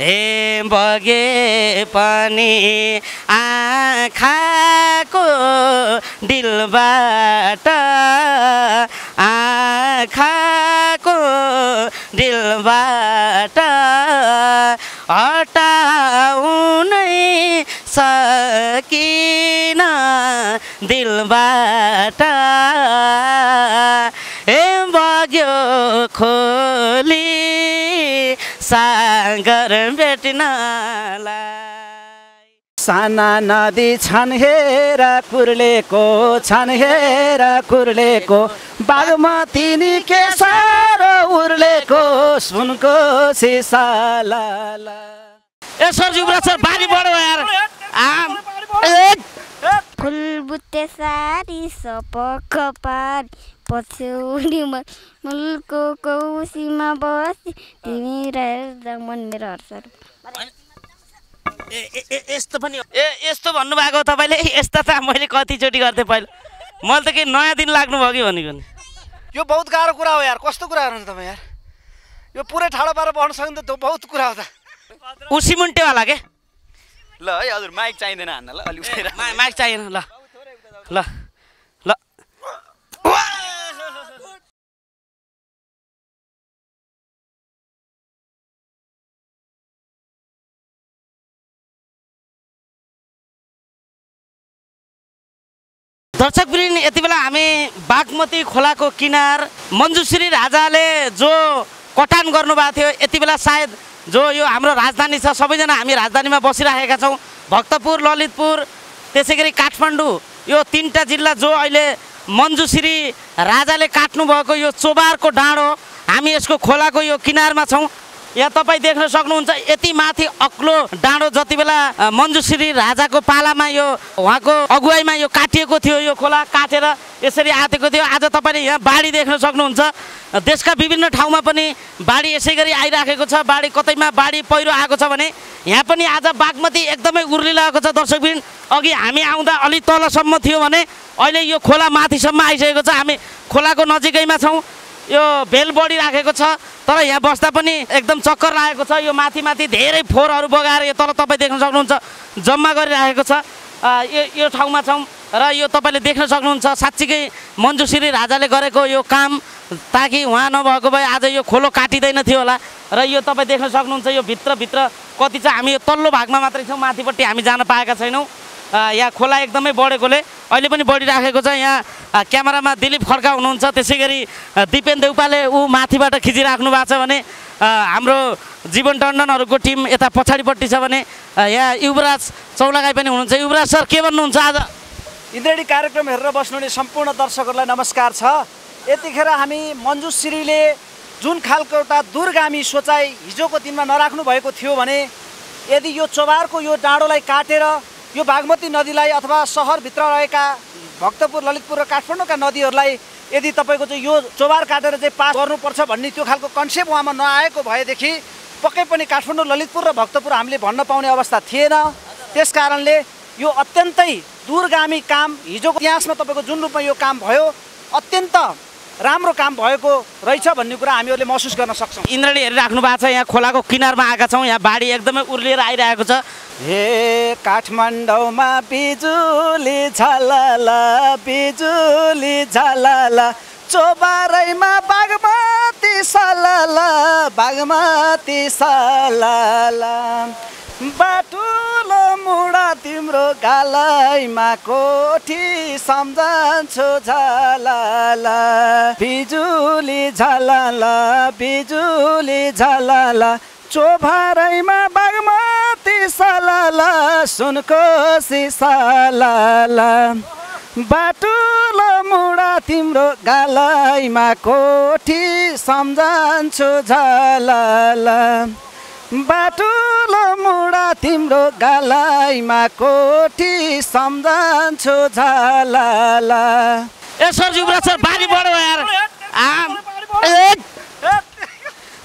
बगे पनि आँखाको दिलबाट हटाउनै सकिन दिलबाट बग्यो खोली सागर भेट्नलाई साना नदी छन् हेर कुर्लेको बागमती नि के सारो उर्लेको सुनकोसी सालाला। ए सर युवराज सर बारी बढो यार आम फुलबुट्टे सारी सपक पारी पछ्यौरी मुलको कौसीमा बसी तिमी रहेर मन मेरो हर्सर। यस्तो पनि यस्तो भन्नुभएको तपाईँले यस्ता त मैले कतिचोटि गर्थे पहिला मैले त के नयाँ दिन लाग्नुभयो कि भनेको नि। यो बहुत गाह्रो कुरा हो यार, कस्तो कुरा गर्नुहुन्छ तपाईँ यार, यो पुरै ठाडो पारेर बस्न सकिन्छ त बहुत कुरा हो त। उसी मुन्टेवाला के ल है हजुर माइक चाहिँदैन हान्न ल अलि उठेर माइक चाहिएन ल ल ल। दर्शकवृन्द यति बेला हामी बागमती खोलाको किनार मञ्जुश्री राजाले जो कटान गर्नुभएको थियो यति बेला सायद जो यो हाम्रो राजधानी छ सबैजना हामी राजधानीमा बसिराखेका छौँ। भक्तपुर ललितपुर त्यसै गरी काठमाडौँ यो तिनवटा जिल्ला जो अहिले मञ्जुश्री राजाले काट्नुभएको यो चोबारको डाँडो हामी यसको खोलाको यो किनारमा छौँ। यहाँ तपाईँ देख्न सक्नुहुन्छ यति माथि अग्लो डाँडो जति बेला मञ्जुश्री राजाको पालामा यो उहाँको अगुवाईमा यो काटिएको थियो, यो खोला काटेर यसरी आएको थियो। आज तपाईँले यहाँ बाढी देख्न सक्नुहुन्छ, देशका विभिन्न ठाउँमा पनि बाढी यसै गरी आइराखेको छ। बाढी कतैमा बाढी पहिरो आएको छ भने यहाँ पनि आज बागमती एकदमै उर्लिरहेको छ। दर्शकबिन अघि हामी आउँदा अलि तलसम्म थियो भने अहिले यो खोला माथिसम्म आइसकेको छ। हामी खोलाको नजिकैमा छौँ, यो भेल बढिराखेको छ तर यहाँ बस्दा पनि एकदम चक्कर लागेको छ। यो माथि माथि धेरै फोहोरहरू बगाएर यो तल तपाईँ देख्न सक्नुहुन्छ जम्मा गरिराखेको छ। यो ठाउँमा छौँ र यो तपाईँले देख्न सक्नुहुन्छ साँच्चीकै मञ्जुश्री राजाले गरेको यो काम, ताकि उहाँ नभएको भए आज यो खोलो काटिँदैन थियो होला। र यो तपाईँ देख्न सक्नुहुन्छ यो भित्रभित्र कति छ, हामी यो तल्लो भागमा मात्रै छौँ, माथिपट्टि हामी जान पाएका छैनौँ। यहाँ खोला एकदमै बढेकोले अहिले पनि बढिराखेको छ। यहाँ क्यामेरामा दिलीप खड्का हुनुहुन्छ, त्यसै गरी दिपेन देउपाले ऊ माथिबाट खिचिराख्नु भएको छ भने हाम्रो जीवन टन्डनहरूको टिम यता पछाडिपट्टि छ भने यहाँ युवराज चौलागाई पनि हुनुहुन्छ। युवराज सर के भन्नुहुन्छ आज? इन्द्रेणी कार्यक्रम हेरेर बस्नुहुने सम्पूर्ण दर्शकहरूलाई नमस्कार छ। यतिखेर हामी मञ्जुश्रीले जुन खालको एउटा दूरगामी सोचाइ हिजोको दिनमा नराख्नु भएको थियो भने यदि यो चोबारको यो डाँडोलाई काटेर यो बागमती नदीलाई अथवा सहरभित्र रहेका भक्तपुर ललितपुर र काठमाडौँका नदीहरूलाई यदि तपाईँको चाहिँ यो चोबार काटेर चाहिँ पास गर्नुपर्छ भन्ने त्यो खालको कन्सेप्ट उहाँमा नआएको भएदेखि पक्कै पनि काठमाडौँ ललितपुर र भक्तपुर हामीले भन्न पाउने अवस्था थिएन। त्यस कारणले यो अत्यन्तै दूरगामी काम हिजोको इतिहासमा तपाईँको जुन रूपमा यो काम भयो अत्यन्त राम्रो काम भएको रहेछ भन्ने कुरा हामीहरूले महसुस गर्न सक्छौँ। इन्द्रले हेरिराख्नु भएको छ, यहाँ खोलाको किनारमा आएका छौँ, यहाँ बाढी एकदमै उर्लिएर आइरहेको छ। हे काठमाडौँमा बिजुली झलला बिजुली झलला चोबारैमा बागमती सलला बागमती सलला बाटुलो मुडा तिम्रो गालैमा कोठी सम्झन्छु झलला बिजुली झलला चोभारैमा बागमती सलला सुनकोसी सलला बाटुलो मुडा तिम्रो गालैमा कोठी सम्झन्छु झलला बाटुलो मुडा तिम्रो गालैमा कोठी सम्झन्छु झलला। ए सर युवराज सर बारी बढो यार आम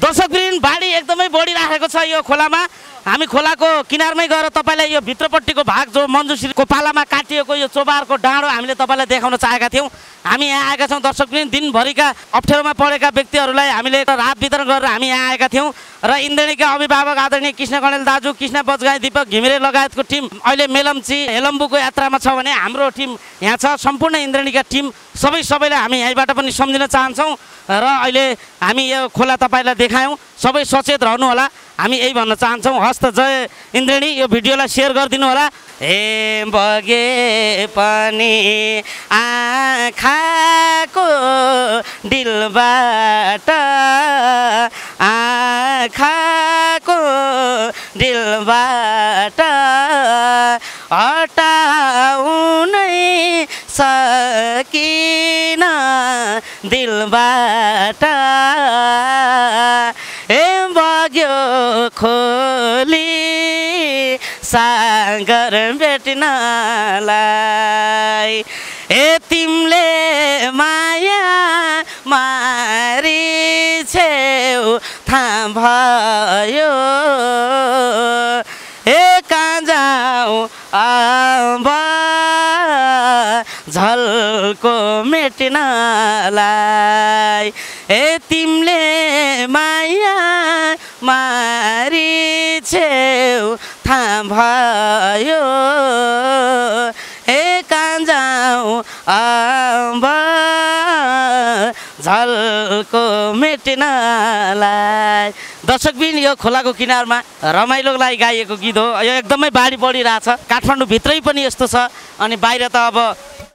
दर्शकवृन्द बाढी एकदमै बढिराखेको छ यो खोलामा। हामी खोलाको किनारमै गएर तपाईलाई यो भित्रपट्टिको भाग जो मञ्जुश्रीको पालामा काटिएको यो चोबारको डाँडो हामीले तपाईँलाई देखाउन चाहेका थियौं। हामी यहाँ आएका छौं दर्शक पनि दिनभरिका अप्ठ्यारोमा परेका व्यक्तिहरूलाई हामीले राहत वितरण गरेर हामी यहाँ आएका थियौं र इन्द्रणीका अभिभावक आदरणीय कृष्ण कणेल दाजु, कृष्ण बजगाई, दीपक घिमिरे लगायतको टिम अहिले मेलम्ची हेलम्बुको यात्रामा छ भने हाम्रो टिम यहाँ छ। सम्पूर्ण इन्द्रणीका टिम सबैलाई हामी यहाँबाट पनि सम्झिन चाहन्छौं र अहिले हामी यो खोला तपाईलाई देखायौं। सबै सचेत रहनु होला हामी यही भन्न चाहन्छौं। हस्त जय इन्द्रणी, यो भिडियोलाई शेयर गरिदिनु होला। हे बगे पनि आँखाको दिलबाट, आँखाको दिलबाट हटाउनै सकिन दिलबाट बग्यो खोली सागर भेट्नलाई। ए तिमीले माया मारी छेउ थाहा भयो, ए कहाँ जाऊ आम्बा झल्को मेट्नलाई। ए तिमीले माया मारी छेउ थाहा भयो, ए कहाँ जाऊ आम्बा झल्को मेट्नलाई। दर्शकबिन यो खोलाको किनारमा रमाइलोको लागि गाइएको गीत हो। यो एकदमै बाढी बढिरहेछ, काठमाडौँ भित्रै पनि यस्तो छ, अनि बाहिर त अब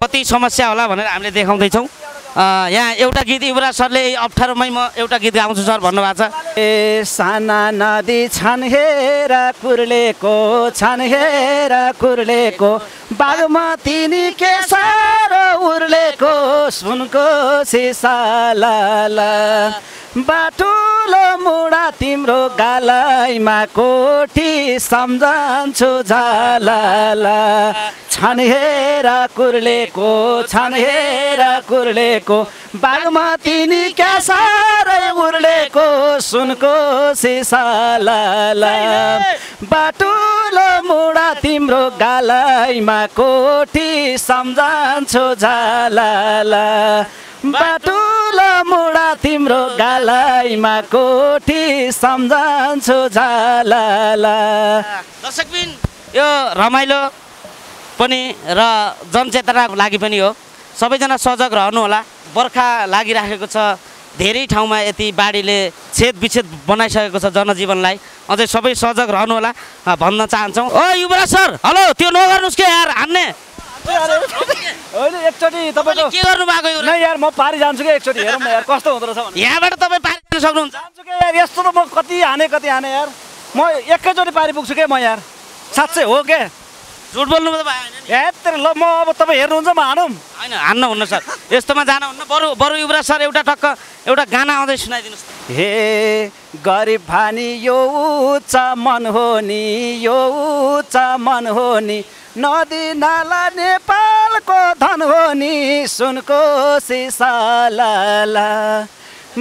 कति समस्या होला भनेर हामीले देखाउँदैछौँ। यहाँ एउटा गीत युवराज सरले अप्ठ्यारोमै म एउटा गीत गाउँछु सर भन्नुभएको छ। ए साना नदी छनहेर कुर्लेको, छनहेर कुर्लेको बागमती निकै साह्रो उर्लेको सुनकोसी सालाला बाटुलो मुडा तिम्रो गालैमा कोठी सम्झन्छु झालाला। छनहेर कुर्लेको, छनहेर कुर्लेको बागमती निकै साह्रै उर्लेको सुनकोसी सालाला बाटुलो मुडा तिम्रो गालैमा कोठी सम्झन्छु झालाला बाटुलो मुडा तिम्रो गालैमा कोठी सम्झन्छु झालाला। दर्शकबिन यो रमाइलो पनि र जनचेतनाको लागि पनि हो, सबैजना सजग रहनु होला। बर्खा लागिराखेको छ, धेरै ठाउँमा यति बाढीले छेद विच्छेद बनाइसकेको छ जनजीवनलाई, अझै सबै सजग रहनु होला भन्न चाहन्छौँ। ओ युवराज सर, हेलो त्यो नगर्नुस् के यार, हान्ने होइन एकचोटि तपाईको के गर्नु भएको यो? नै यार म पारि जान्छु के एकचोटि, हेरौँ न यार कस्तो हुँदो रहेछ भने। यहाँबाट तपाईँ पारि जान सक्नुहुन्छ? जान्छु के यार, यस्तो त म कति हाने यार, म एकैचोटि पारि पुग्छु के म यार, साँच्चै हो के झुट बोल्नु त भएन नि यार। ल म अब तपाईँ हेर्नुहुन्छ म हानौँ? होइन हान्नु हुन्न सर, यस्तोमा जानु हुन्न। बरु युवराज सर एउटा टक्क एउटा गाना आउँदै सुनाइदिनुहोस्। हे गरिब भानी यो उच्च मन हो नि, यो उच्च मन हो नि नदी नाला नेपालको धन हो नि सुनकोसी सालाला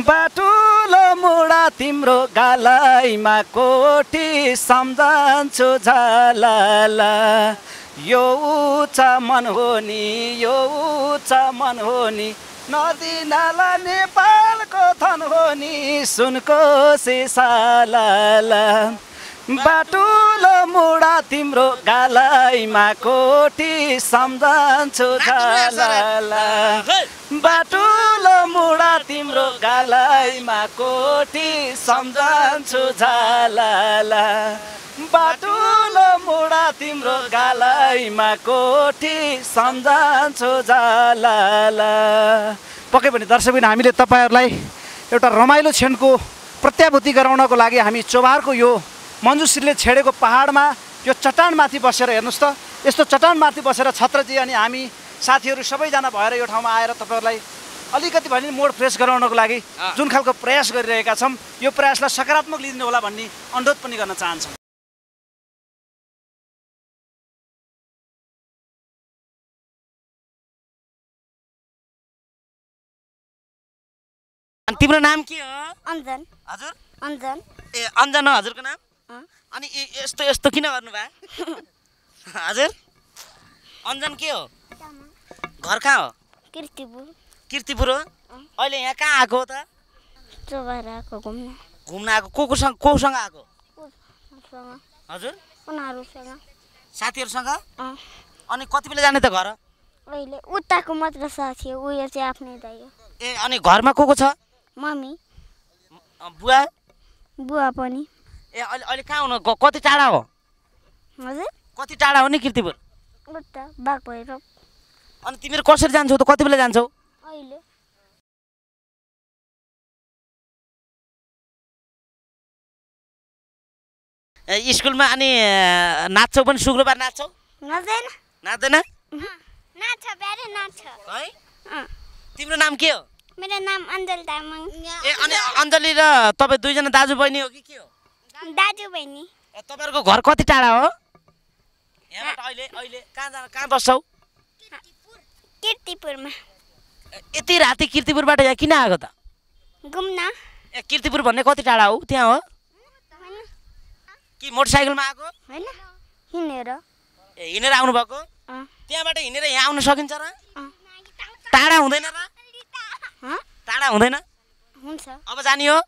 बाटुलो मुडा तिम्रो गालैमा कोठी सम्झन्छु झालाला। यो उच्च मन हो नि, यो उच्च मन हो नि नदी नाला नेपालको धन हो नि सुनकोसी सालाला बाटुलो मुडा तिम्रो गालैमा कोठी सम्झन्छु झालाला बाटुलो मुडा तिम्रो गालैमा कोठी सम्झन्छु झालाला बाटुलो मुडा तिम्रो गालैमा कोठी सम्झन्छु झालाला। पक्कै पनि दर्शकबिन हामीले तपाईँहरूलाई एउटा रमाइलो क्षणको प्रत्याभूति गराउनको लागि हामी चोभारको यो मञ्जुश्रीले छेडेको पहाडमा यो चट्टानमाथि बसेर हेर्नुहोस् त, यस्तो चट्टानमाथि बसेर छत्रजी अनि हामी साथीहरू सबैजना भएर यो ठाउँमा आएर तपाईँहरूलाई अलिकति भए पनि मोड फ्रेस गराउनको लागि जुन खालको प्रयास गरिरहेका छौँ, यो प्रयासलाई सकारात्मक लिइदिनु होला भन्ने अनुरोध पनि गर्न चाहन्छौँ। तिम्रो नाम के हो? अन्जन। हजुर अन्जन। ए अन्जन हजुरको नाम? अनि यस्तो यस्तो किन गर्नु भा हजुर अन्जन के हो घर कहाँ हो कीर्तिपुर कीर्तिपुर हो अहिले यहाँ कहाँ आको त चोभर आको घुम्न घुम्न आको कोसँग आको हजुर उनीहरुसँग साथीहरुसँग अनि कति बेला जाने त घर अहिले उताको मात्र साथी हो उयो चाहिँ आफ्नै दाइ हो ए अनि घरमा को छ मम्मी बुवा बुवा पनि ए अहिले कहाँ हुनु कति टाढा हो हजुर कति टाढा हो नि कीर्तिपुर उता बागभैरव अनि तिमीहरु कसरी जान्छौ त कति बेला जान्छौ अहिले ए स्कुलमा अनि नाच्छौ पनि शुक्रबार नाच्छौ नाच्दैन नाच्दैन नाच्छ बेरे नाच्छ है तिम्रो नाम के हो मेरो नाम अञ्जली तामाङ ए अनि अञ्जली र तपाई दुई जना दाजु बहिनी हो कि के हो दाजु बहिनी ए तपाईहरुको घर कति टाढा हो यहाँबाट अहिले अहिले कहाँ बस्छौ कीर्तिपुर कीर्तिपुरमा यति राति कीर्तिपुरबाट यहाँ किन आएको त घुम्न ए कीर्तिपुर भन्ने कति टाढा हो त्यहाँ हो कि मोटरसाइकलमा आको हैन हिनेर ए हिनेर आउनु भएको त्यहाँबाट हिनेर यहाँ आउन सकिन्छ र टाढा हुँदैन र ह टाढा हुँदैन हुन्छ अब जानी हो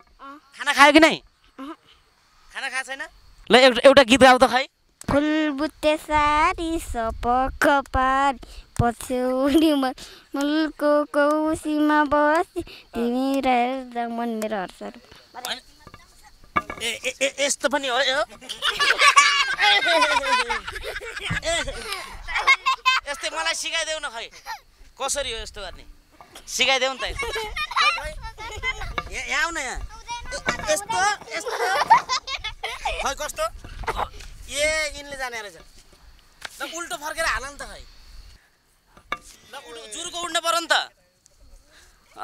खाना खायो कि नै खाना खा छैन ल एउटा गीत गाउ त खै फुलबुट्टे सारी सपक पारी पछौडी मुलको कौसीमा बसी तिमी र मन मेरो हर्षर ए यस्तो पनि हो यस्तै मलाई सिकाइदेऊ न खै कसरी हो यस्तो गर्ने सिकाइदेऊ नि त यहाँ आउन यहाँ यस्तो यस्तो खै कस्तो ए यिनले जाने रहेछ ल उल्टो फर्केर हाल नि त खै ल जुरुको उड्न पर्यो नि त अ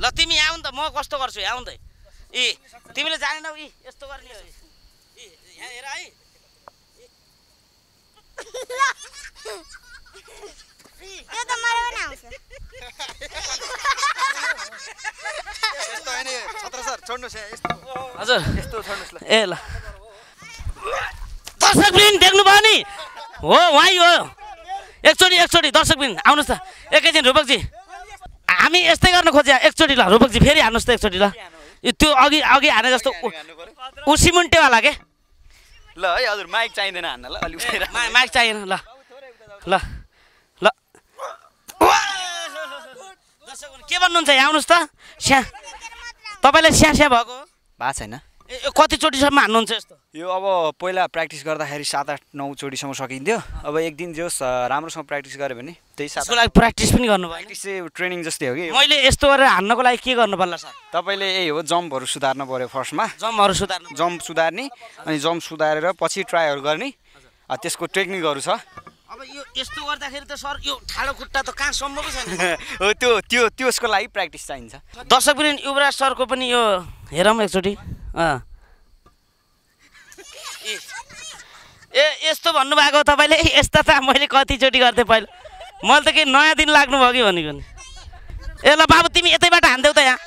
ल तिमी आउ नि त म कस्तो गर्छु आउ नि त ए तिमीले जानेनौ इ यस्तो गर्ने हो इ यहाँ हेर है यो त मलाई पनि आउँछ यस्तो हैन छत्र सर छोड्नुस् यस्तो हजुर यस्तो छोड्नुस् ल ए ल दर्शक बिन देख्नु भयो नि हो वही हो एकचोटी दर्शक बिन आउनुस् त एकैछिन रूपकजी हामी यस्तै गर्न खोज्या एकचोटी ल रूपकजी फेरि हान्नुस् त एकचोटी ल त्यो अघि हाने जस्तो उ सिमेन्टेवाला के ल है हजुर माइक चाहिदैन हान्न ल अलि माइक चाहिएन ल ल ल के भन्नुहुन्छ आउनुस् त स्या तपाईलाई स्या भएको भा छैन ए कति चोटीसम्म हान्नुहुन्छ यस्तो यो अब पहिला प्र्याक्टिस गर्दाखेरि 7-8-9 चोटीसम्म सकिन्थ्यो अब एक दिन जोस् राम्रोसँग प्र्याक्टिस गरे भने त्यही साथको लागि प्र्याक्टिस पनि गर्नु भयो प्र्याक्टिस चाहिँ ट्रेनिङ जस्तै हो कि मैले यस्तो गरेर हान्नको लागि के गर्नु पर्ला सर तपाईले यही हो जम्पहरु सुधार्न पर्यो फर्स्टमा जम्पहरु सुधार्नु जम्प सुधार्ने अनि जम्प सुधारेर पछि ट्राइहरु गर्ने त्यसको टेक्निकहरु छ अब यो यस्तो गर्दाखेरि त सर यो ठाडो खुट्टा त कहाँ सम्भव छैन हो त्यो त्यो त्यसको लागि प्र्याक्टिस चाहिन्छ दर्शक बिन युवराज सरको पनि यो हेरौँ एकचोटी ए यस्तो भन्नुभएको तपाईँले यस्ता त मैले कतिचोटि गर्थेँ पहिला मैले त के नयाँ दिन लाग्नुभयो कि भनेको नि ए ल बाबु तिमी यतैबाट हान्देऊ त यहाँ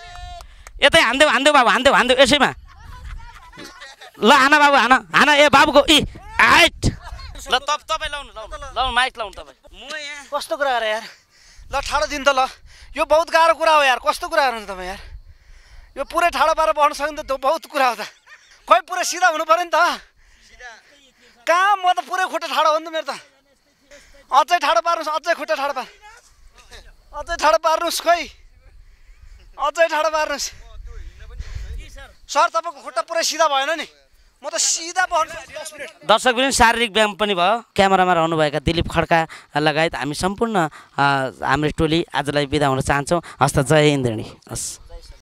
यतै हान्देऊ बाबु हान्देऊ यसैमा ल हान बाबु हान ए बाबुको इ हाइट ल तपाईँ लाउनु माइक लाउनु तपाईँ म यहाँ कस्तो कुरा गरे यार ल ठाडो दिन त ल यो बहुत गाह्रो कुरा हो यार कस्तो कुरा गर्नुहुन्छ तपाईँ यार यो पुरै ठाडो पारेर बस्न सक्दैन त बहुत कुरा हो त खै पुरै सिधा हुनु पर्यो नि त कहाँ म त पुरै खुट्टा ठाडो हो नि त मेरो त अझै ठाडो पार्नुहोस् अझै खुट्टा ठाडो पार्नु अझै ठाडो पार्नुहोस् खै अझै ठाडो पार्नुहोस् सर तपाईँको खुट्टा पुरै सिधा भएन नि म त सिधा बस्नु दर्शक पनि शारीरिक व्यायाम पनि भयो क्यामेरामा रहनुभएका दिलीप खड्का लगायत हामी सम्पूर्ण हाम्रो टोली आजलाई बिदा हुन चाहन्छौँ हस् त जय इन्द्रणी हस्